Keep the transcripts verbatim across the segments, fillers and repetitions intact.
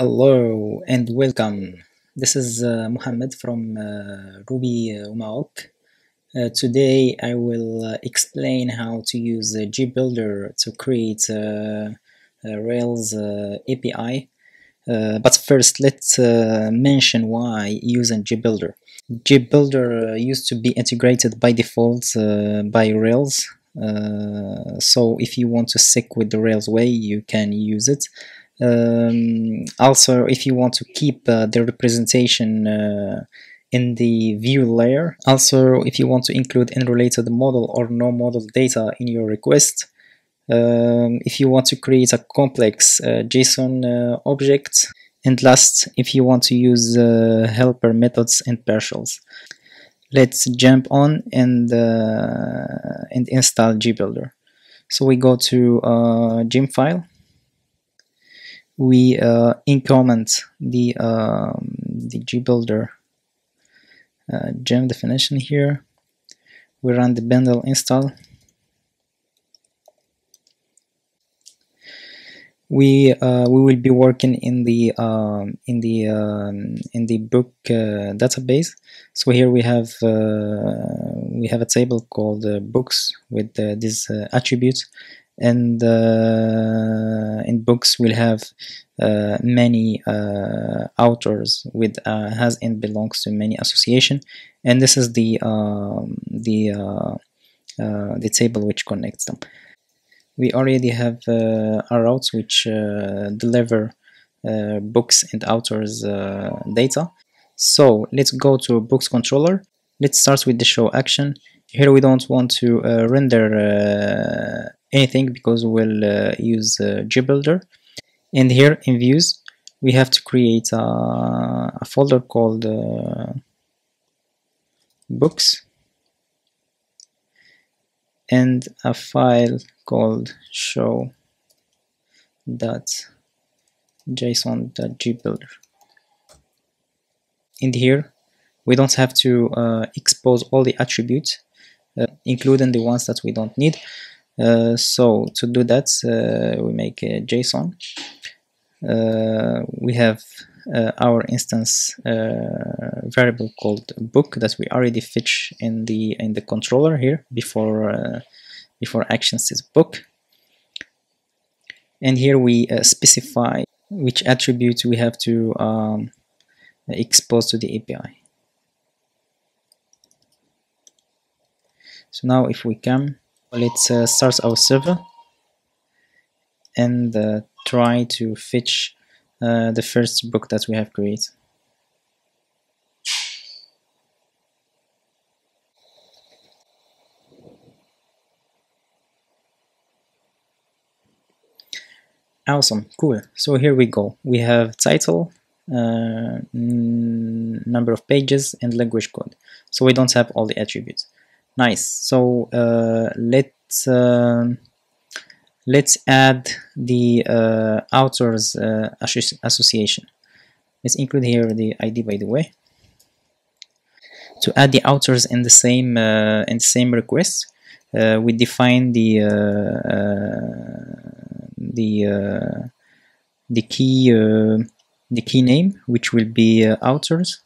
Hello and welcome. This is uh, Mohammed from uh, Ruby Umaok. Uh, today I will uh, explain how to use uh, Jbuilder to create uh, a Rails uh, A P I. Uh, but first, let's uh, mention why using Jbuilder. Jbuilder uh, used to be integrated by default uh, by Rails. Uh, so if you want to stick with the Rails way, you can use it. Um, also, if you want to keep uh, the representation uh, in the view layer, also if you want to include unrelated model or no model data in your request, um, if you want to create a complex uh, JSON uh, object, and last, if you want to use uh, helper methods and partials. Let's jump on and uh, and install Jbuilder. So we go to uh, Jim file. We uh, increment the uh, the Jbuilder uh, gem definition here. We run the bundle install. We uh, we will be working in the um, in the um, in the book uh, database. So here we have uh, we have a table called uh, books with uh, this uh, attribute. And uh, in books we'll have uh, many uh, authors with uh, has and belongs to many association, and this is the uh, the uh, uh, the table which connects them. We already have uh, our routes which uh, deliver uh, books and authors uh, data. So let's go to books controller. Let's start with the show action. Here we don't want to uh, render. Uh, anything because we'll uh, use uh, Jbuilder. And here in views we have to create a, a folder called uh, books and a file called show dot json dot jbuilder. And here we don't have to uh, expose all the attributes uh, including the ones that we don't need. Uh, so to do that, uh, we make a JSON. Uh, we have uh, our instance uh, variable called book that we already fetch in the in the controller here before uh, before actions is book. And here we uh, specify which attributes we have to um, expose to the A P I. So now, if we come. Let's uh, start our server and uh, try to fetch uh, the first book that we have created. Awesome, cool. So here we go. We have title, uh, number of pages, and language code. So we don't have all the attributes. Nice. So uh, let's uh, let's add the uh, authors uh, association. Let's include here the I D, by the way, to add the authors in the same uh, in the same request. Uh, we define the uh, uh, the uh, the key uh, the key name, which will be uh, authors.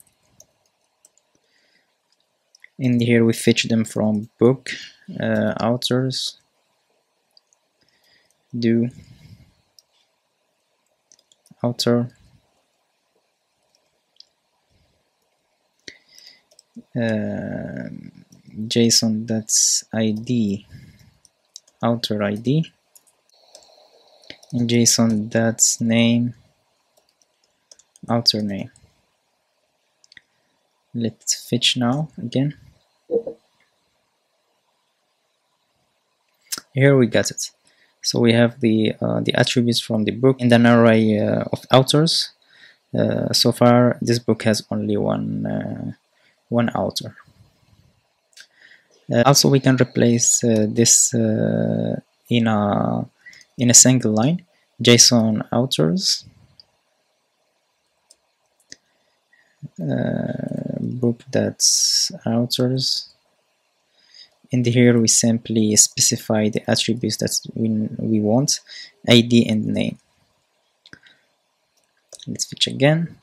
And here we fetch them from book, uh, authors, do, author, uh, JSON, that's I D, author I D, and JSON, that's name, author name. Let's fetch now again. Here we got it. So we have the uh, the attributes from the book and an array uh, of authors. Uh, so far, this book has only one uh, one author. Uh, also, we can replace uh, this uh, in a in a single line. JSON authors. Uh, book that's authors, and here we simply specify the attributes that we, we want, I D and name. Let's fetch again.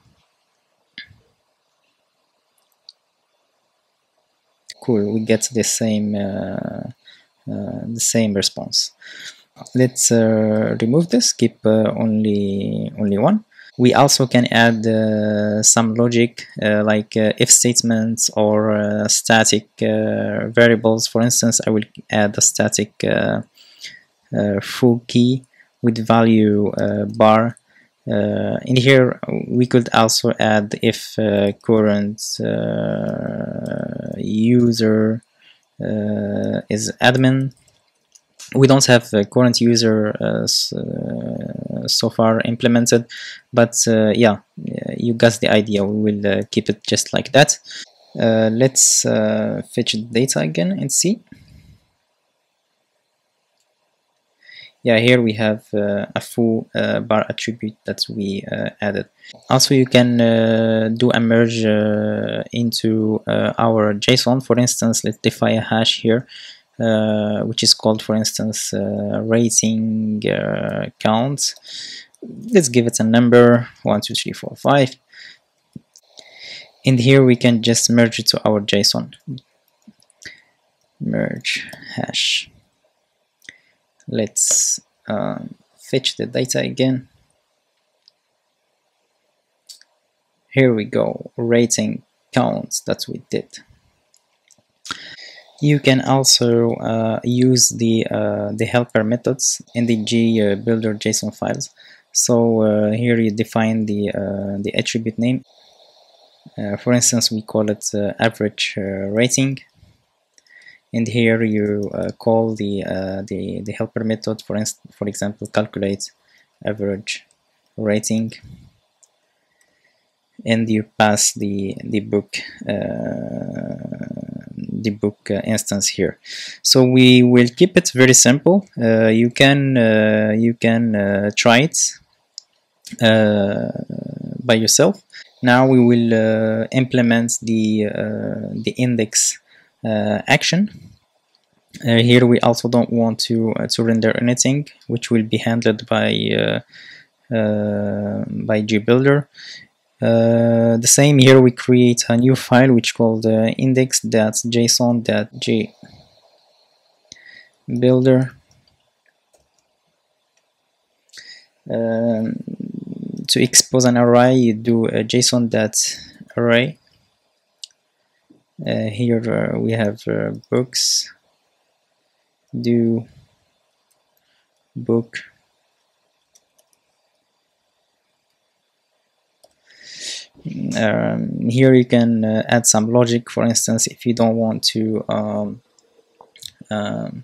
Cool, we get the same uh, uh, the same response. Let's uh, remove this, keep uh, only only one. We also can add uh, some logic uh, like uh, if statements or uh, static uh, variables. For instance, I will add a static uh, uh, foo key with value uh, bar. Uh, in here we could also add if uh, current uh, user uh, is admin. We don't have a current user uh, so far implemented, but uh, yeah, you got the idea. We will uh, keep it just like that. Uh, let's uh, fetch data again and see. Yeah, here we have uh, a foo uh, bar attribute that we uh, added. Also, you can uh, do a merge uh, into uh, our JSON. For instance, let's define a hash here, uh, which is called, for instance, uh, rating uh, count. Let's give it a number, one, two, three, four, five. And here we can just merge it to our JSON. Merge hash. Let's uh, fetch the data again. Here we go, rating counts that we did. You can also uh, use the uh, the helper methods in the Jbuilder JSON files. So uh, here you define the uh, the attribute name. Uh, for instance, we call it uh, average uh, rating. And here you uh, call the, uh, the the helper method, for instance, for example, calculate average rating, and you pass the the book uh, the book uh, instance here. So we will keep it very simple. Uh, you can uh, you can uh, try it uh, by yourself. Now we will uh, implement the uh, the index. Uh, action. Uh, here we also don't want to uh, to render anything, which will be handled by uh, uh, by Jbuilder. Uh, the same here. We create a new file which called uh, index dot json dot jbuilder. Um, to expose an array, you do a json dot array. Uh, here uh, we have uh, books, do book, um, here you can uh, add some logic. For instance, if you don't want to um, um,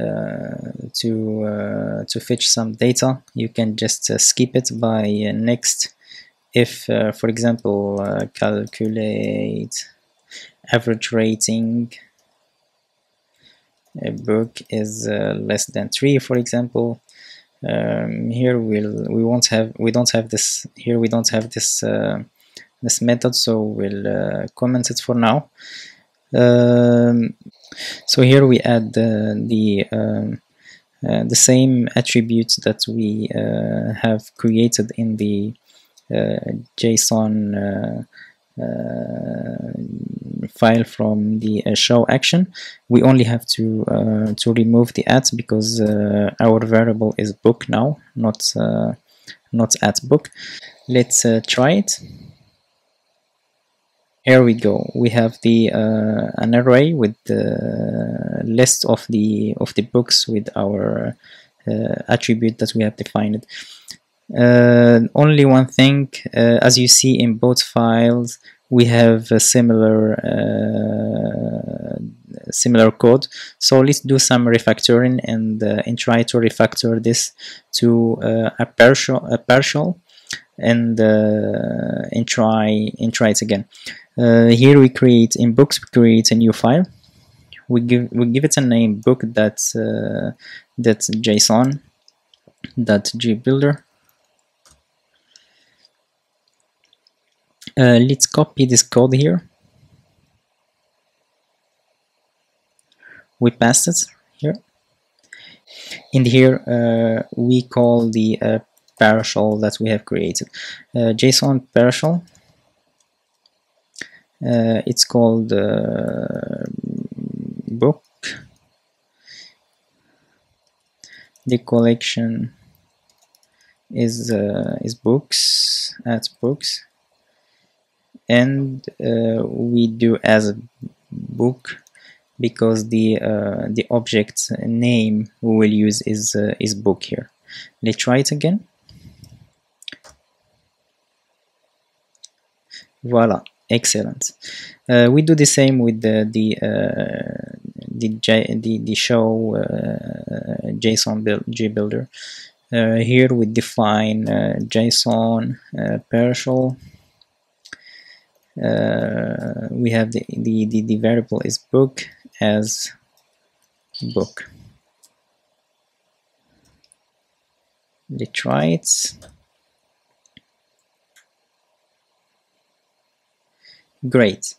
uh, to uh, to fetch some data, you can just uh, skip it by uh, next. If uh, for example uh, calculate average rating a book is uh, less than three, for example, um, here we'll we won't have we don't have this here we don't have this uh, this method, so we'll uh, comment it for now. Um, so here we add uh, the um, uh, the same attributes that we uh, have created in the uh, JSON uh, Uh, file from the uh, show action. We only have to uh, to remove the at, because uh, our variable is book now, not uh, not at book. Let's uh, try it. Here we go. We have the uh, an array with the list of the of the books with our uh, attribute that we have defined. Uh, only one thing, uh, as you see in both files, we have a similar uh, similar code. So let's do some refactoring and uh, and try to refactor this to uh, a partial, a partial, and uh, and try and try it again. Uh, here we create in books, we create a new file. We give we give it a name, book. That's uh, that's JSON. That Jbuilder. Uh, let's copy this code here. We paste it here. In here, uh, we call the uh, partial that we have created. Uh, JSON partial. Uh, it's called uh, book. The collection is uh, is books at books, and uh, we do as a book because the uh, the object name we will use is uh, is book here. Let's try it again. Voila, excellent. Uh, we do the same with the the uh, the, J, the the show uh, JSON build, JBuilder. Uh, here we define uh, JSON uh, partial. Uh, we have the, the the the variable is book as book. Let's try it. Great.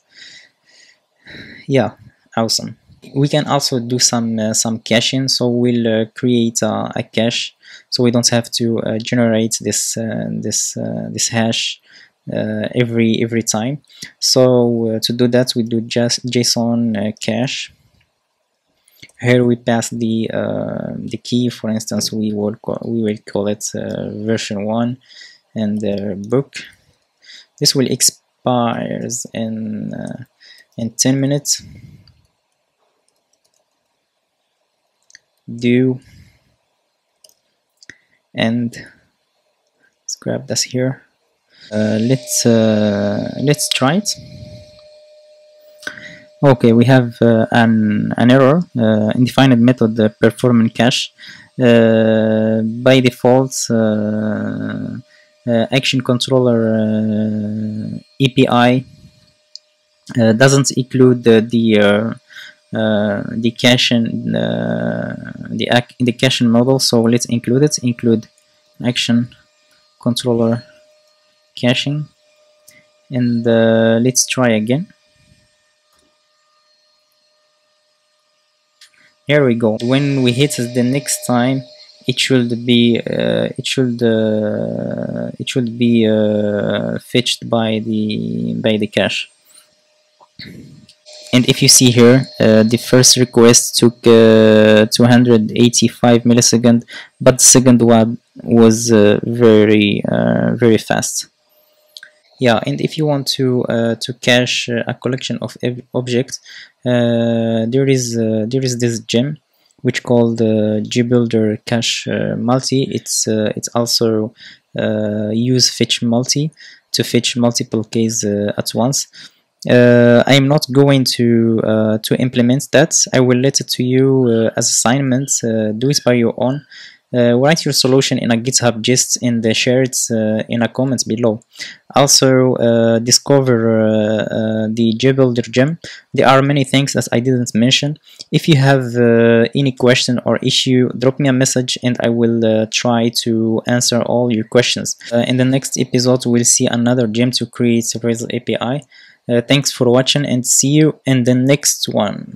Yeah, awesome. We can also do some uh, some caching, so we'll uh, create uh, a cache, so we don't have to uh, generate this uh, this uh, this hash uh, every every time. So uh, to do that, we do just JSON uh, cache. Here we pass the uh, the key. For instance, we will call, we will call it uh, version one, and uh, book. This will expire in uh, in ten minutes. Do and let's grab this here. Uh, let's uh, let's try it. Okay, we have uh, an an error. Uh, undefined method uh, performing cache. Uh, by default, uh, uh, action controller uh, A P I uh, doesn't include uh, the uh, Uh, the cache and uh, the ac the cache model, so let's include it. Include action controller caching, and uh, let's try again. Here we go. When we hit it the next time, it should be uh, it should uh, it should be uh, fetched by the by the cache. And if you see here, uh, the first request took uh, two hundred eighty-five milliseconds, but the second one was uh, very, uh, very fast. Yeah, and if you want to uh, to cache a collection of objects, uh, there is uh, there is this gem which called uh, Jbuilder cache-multi. It's uh, it's also uh, use fetch multi to fetch multiple keys uh, at once. Uh, I am not going to uh, to implement that. I will let it to you uh, as assignment. Uh, do it by your own. Uh, write your solution in a GitHub gist and share it uh, in a comment below. Also, uh, discover uh, uh, the Jbuilder gem. There are many things that I didn't mention. If you have uh, any question or issue, drop me a message and I will uh, try to answer all your questions. Uh, in the next episode, we'll see another gem to create Rails A P I. Uh, thanks for watching and see you in the next one.